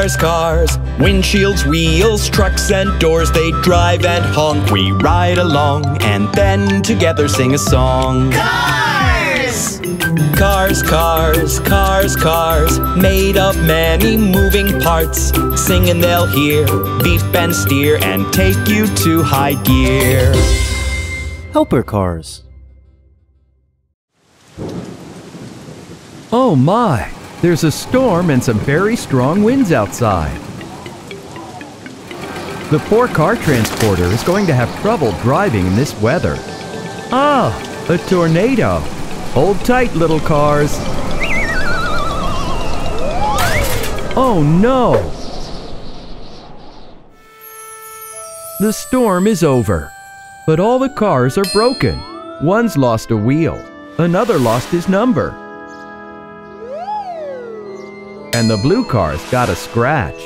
cars, cars. Windshields, wheels, trucks and doors, they drive and honk. We ride along and then together sing a song. Cars! Cars, cars, cars, cars, made of many moving parts. Sing and they'll hear, beep and steer, and take you to high gear. Helper Cars. Oh my! There's a storm and some very strong winds outside. The poor car transporter is going to have trouble driving in this weather. Ah, a tornado. Hold tight, little cars. Oh no! The storm is over, but all the cars are broken. One's lost a wheel, another lost his number. And the blue car's got a scratch.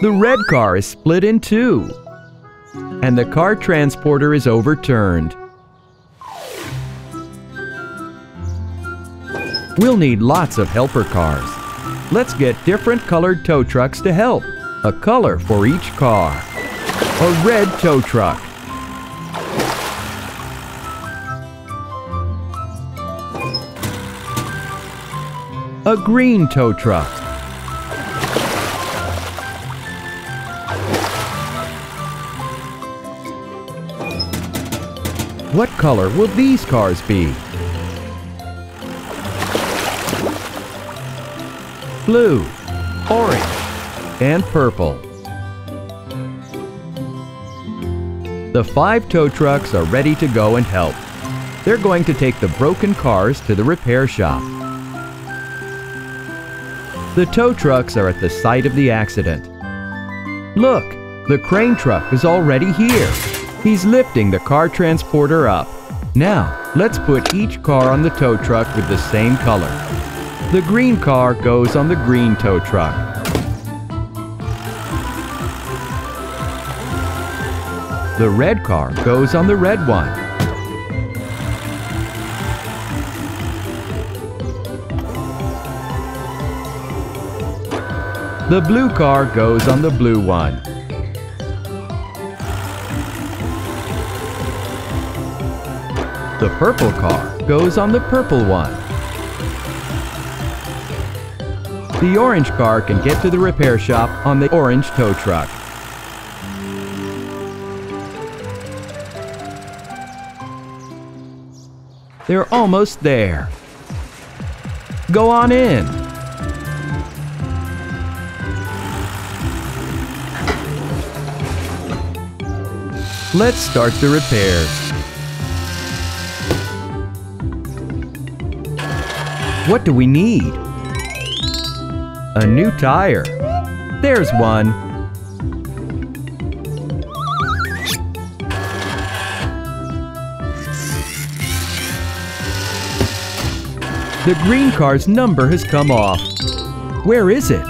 The red car is split in two. And the car transporter is overturned. We'll need lots of helper cars. Let's get different colored tow trucks to help. A color for each car. A red tow truck. A green tow truck. What color will these cars be? Blue, orange, and purple. The 5 tow trucks are ready to go and help. They're going to take the broken cars to the repair shop. The tow trucks are at the site of the accident. Look, the crane truck is already here. He's lifting the car transporter up. Now, let's put each car on the tow truck with the same color. The green car goes on the green tow truck. The red car goes on the red one. The blue car goes on the blue one. The purple car goes on the purple one. The orange car can get to the repair shop on the orange tow truck. They're almost there. Go on in. Let's start the repairs. What do we need? A new tire. There's one. The green car's number has come off. Where is it?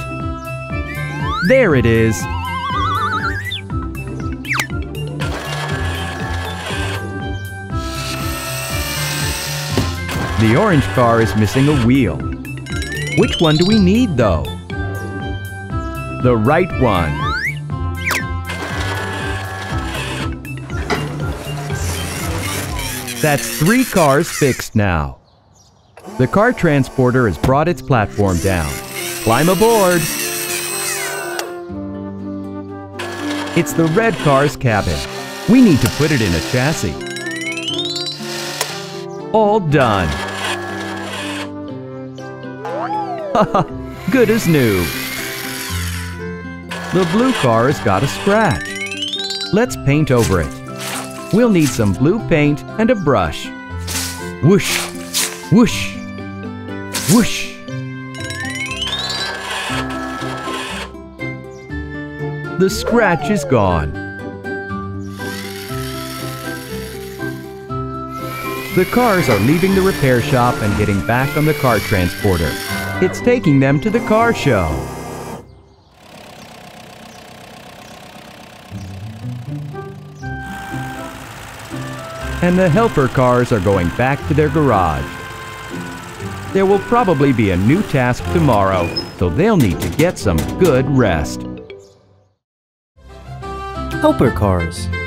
There it is. The orange car is missing a wheel. Which one do we need, though? The right one. That's 3 cars fixed now. The car transporter has brought its platform down. Climb aboard. It's the red car's cabin. We need to put it in a chassis. All done. Good as new. The blue car has got a scratch. Let's paint over it. We'll need some blue paint and a brush. Whoosh, whoosh, whoosh. The scratch is gone. The cars are leaving the repair shop and getting back on the car transporter. It's taking them to the car show. And the helper cars are going back to their garage. There will probably be a new task tomorrow, so they'll need to get some good rest. Helper Cars.